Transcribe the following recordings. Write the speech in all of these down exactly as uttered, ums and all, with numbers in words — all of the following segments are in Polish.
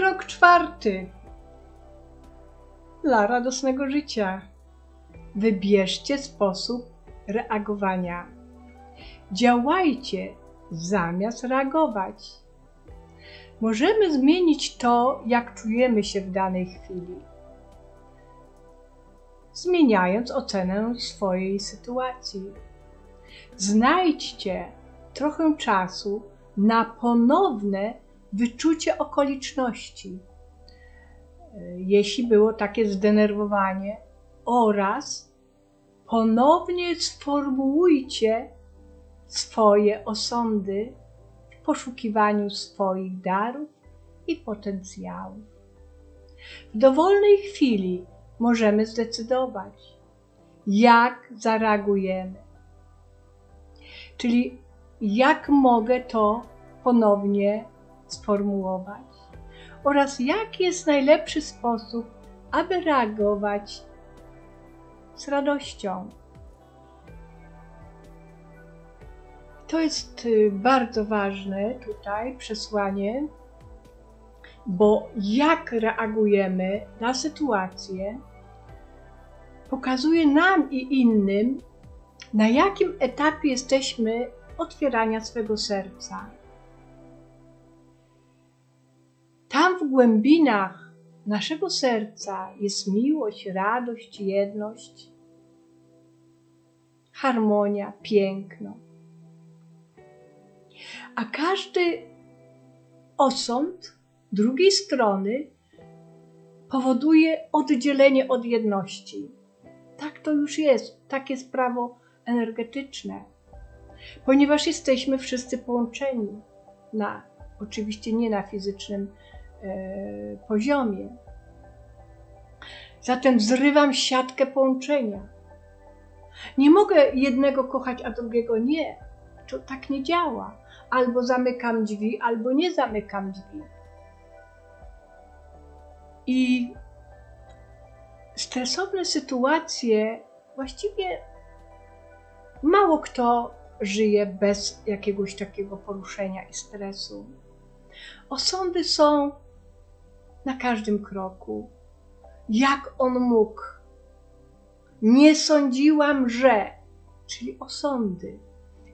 Krok czwarty dla radosnego życia. Wybierzcie sposób reagowania. Działajcie zamiast reagować. Możemy zmienić to, jak czujemy się w danej chwili, zmieniając ocenę swojej sytuacji. Znajdźcie trochę czasu na ponowne wyczucie okoliczności, jeśli było takie zdenerwowanie, oraz ponownie sformułujcie swoje osądy w poszukiwaniu swoich darów i potencjałów. W dowolnej chwili możemy zdecydować, jak zareagujemy, czyli jak mogę to ponownie sformułować oraz jaki jest najlepszy sposób, aby reagować z radością. To jest bardzo ważne tutaj przesłanie, bo jak reagujemy na sytuację, pokazuje nam i innym, na jakim etapie jesteśmy otwierania swego serca. Tam w głębinach naszego serca jest miłość, radość, jedność, harmonia, piękno. A każdy osąd drugiej strony powoduje oddzielenie od jedności. Tak to już jest, takie jest prawo energetyczne, ponieważ jesteśmy wszyscy połączeni, na, oczywiście nie na fizycznym poziomie. Zatem zrywam siatkę połączenia. Nie mogę jednego kochać, a drugiego nie. To tak nie działa. Albo zamykam drzwi, albo nie zamykam drzwi. I stresowne sytuacje właściwie mało kto żyje bez jakiegoś takiego poruszenia i stresu. Osądy są na każdym kroku. Jak on mógł? Nie sądziłam, że... Czyli osądy.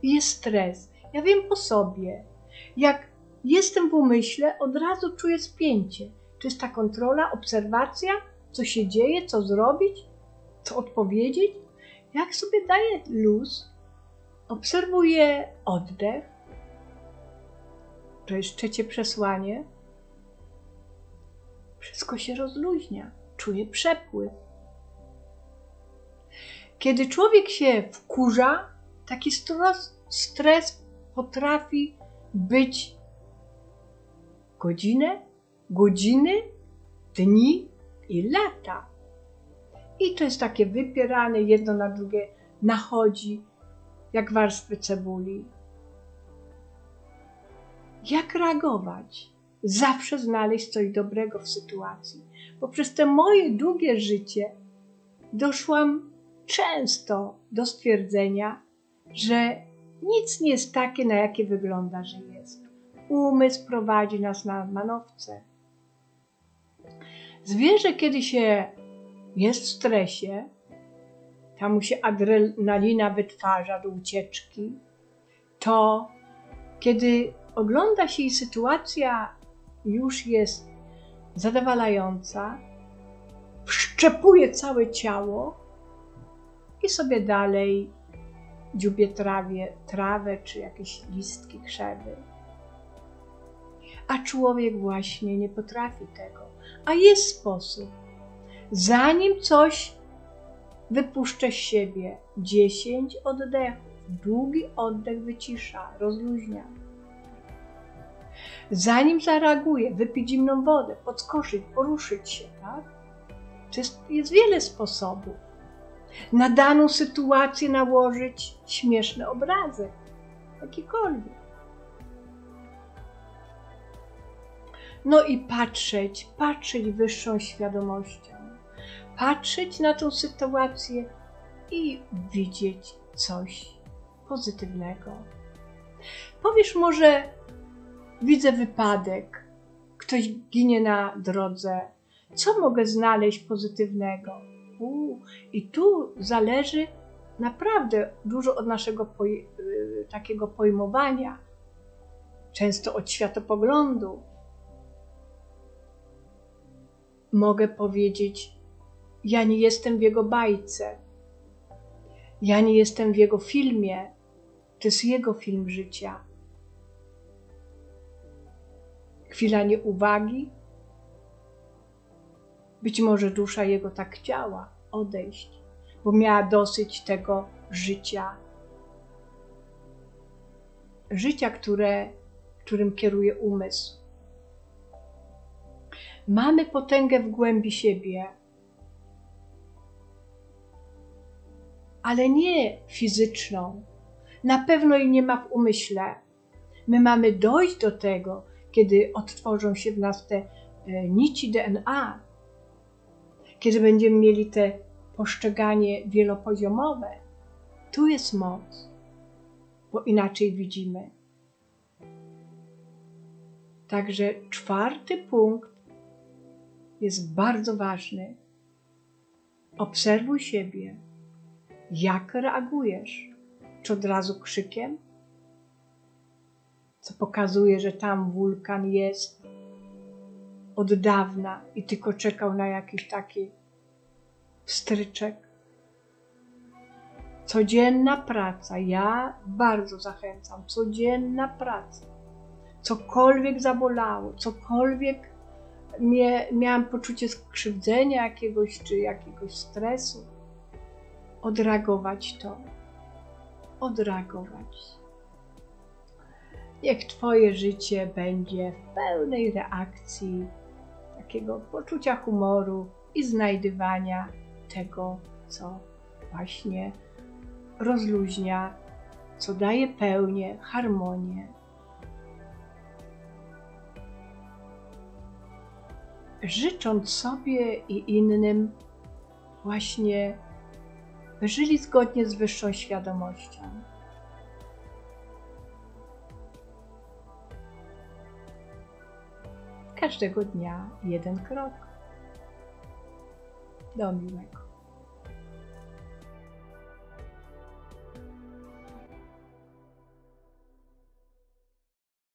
I jest stres. Ja wiem po sobie. Jak jestem w umyśle, od razu czuję spięcie. Czy jest ta kontrola, obserwacja, co się dzieje, co zrobić, co odpowiedzieć. Jak sobie daję luz, obserwuję oddech. To jest trzecie przesłanie. Wszystko się rozluźnia, czuje przepływ. Kiedy człowiek się wkurza, taki stres, stres potrafi być godzinę, godziny, dni i lata. I to jest takie wypierane, jedno na drugie nachodzi, jak warstwy cebuli. Jak reagować? Zawsze znaleźć coś dobrego w sytuacji, bo przez te moje długie życie doszłam często do stwierdzenia, że nic nie jest takie, na jakie wygląda, że jest. Umysł prowadzi nas na manowce. Zwierzę, kiedy się jest w stresie, tam mu się adrenalina wytwarza do ucieczki, to kiedy ogląda się i sytuacja już jest zadowalająca, wszczepuje całe ciało i sobie dalej dziubie trawie, trawę czy jakieś listki, krzewy. A człowiek właśnie nie potrafi tego. A jest sposób. Zanim coś wypuszczę z siebie, dziesięć oddechów. Długi oddech wycisza, rozluźnia. Zanim zareaguje, wypić zimną wodę, podskoczyć, poruszyć się, tak? Jest, jest wiele sposobów. Na daną sytuację nałożyć śmieszny obrazek, jakikolwiek. No i patrzeć, patrzeć wyższą świadomością. Patrzeć na tą sytuację i widzieć coś pozytywnego. Powiesz może... Widzę wypadek, ktoś ginie na drodze. Co mogę znaleźć pozytywnego? Uu, I tu zależy naprawdę dużo od naszego poj takiego pojmowania, często od światopoglądu. Mogę powiedzieć, ja nie jestem w jego bajce, ja nie jestem w jego filmie, to jest jego film życia. Chwila nieuwagi, być może dusza jego tak chciała odejść, bo miała dosyć tego życia, życia, które, którym kieruje umysł. Mamy potęgę w głębi siebie, ale nie fizyczną. Na pewno jej nie ma w umyśle. My mamy dojść do tego, kiedy odtworzą się w nas te nici D N A, kiedy będziemy mieli te postrzeganie wielopoziomowe. Tu jest moc, bo inaczej widzimy. Także czwarty punkt jest bardzo ważny. Obserwuj siebie. Jak reagujesz? Czy od razu krzykiem? Co pokazuje, że tam wulkan jest od dawna i tylko czekał na jakiś taki pstryczek. Codzienna praca. Ja bardzo zachęcam. Codzienna praca. Cokolwiek zabolało, cokolwiek miałam poczucie skrzywdzenia jakiegoś, czy jakiegoś stresu. Odreagować to. Odreagować. Niech twoje życie będzie w pełnej reakcji takiego poczucia humoru i znajdywania tego, co właśnie rozluźnia, co daje pełnię, harmonię. Życząc sobie i innym właśnie, by żyli zgodnie z wyższą świadomością. Każdego dnia jeden krok do miłego.